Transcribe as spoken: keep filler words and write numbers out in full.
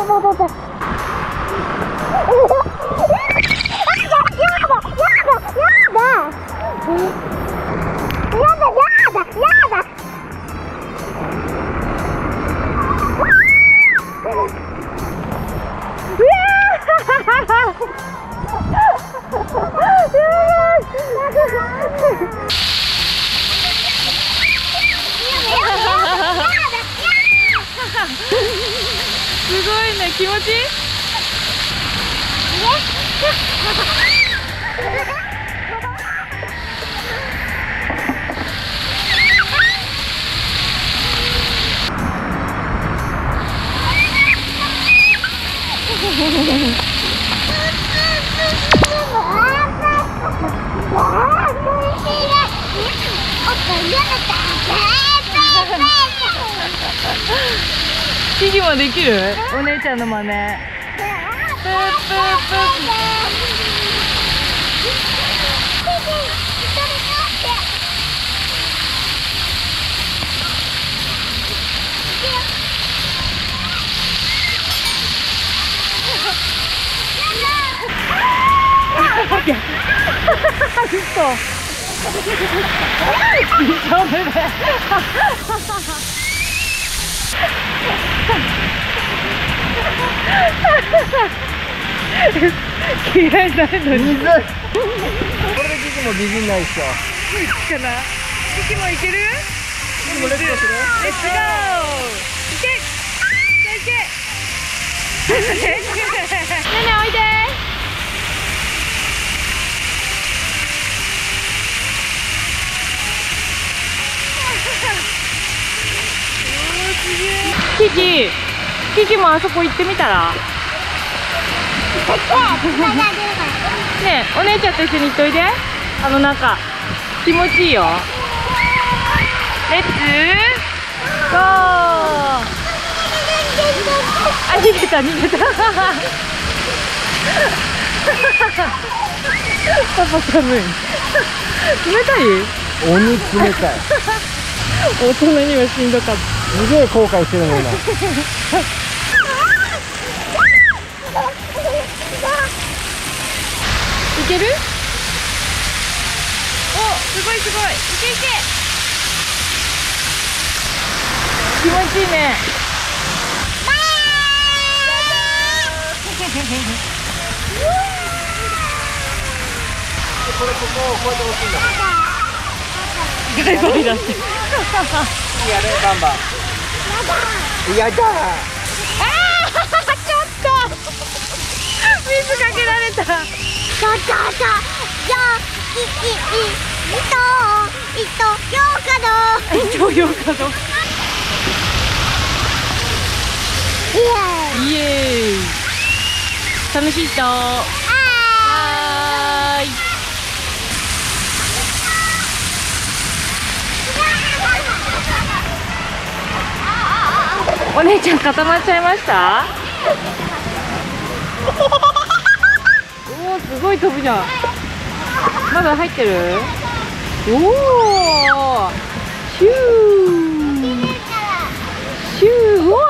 気持ちいい？ キキもできる？お姉ちゃんの真似。プープープー。 嫌いないのに水これでキキもビビんないっしょいくかなキキもいけるレッツゴーいけいけねえねおいでキキ キキもあそこ行ってみたらねえお姉ちゃんと一緒に行っといであの中気持ちいいよレッツゴーあ逃げた逃げたパパ寒い冷たい鬼冷たい大人にはしんどかった すげえ後悔してるもんな。いける？お、すごいすごい。いけいけ。気持ちいいね。これここを超えてほしいんだ。ガイバイだって。やれバンバン。 やだーあーちょっと水かけられたイエーイ楽しいとはい。 お姉ちゃん固まっちゃいました。おお、すごい飛ぶじゃん。まだ入ってる。おお、シュー。シュー。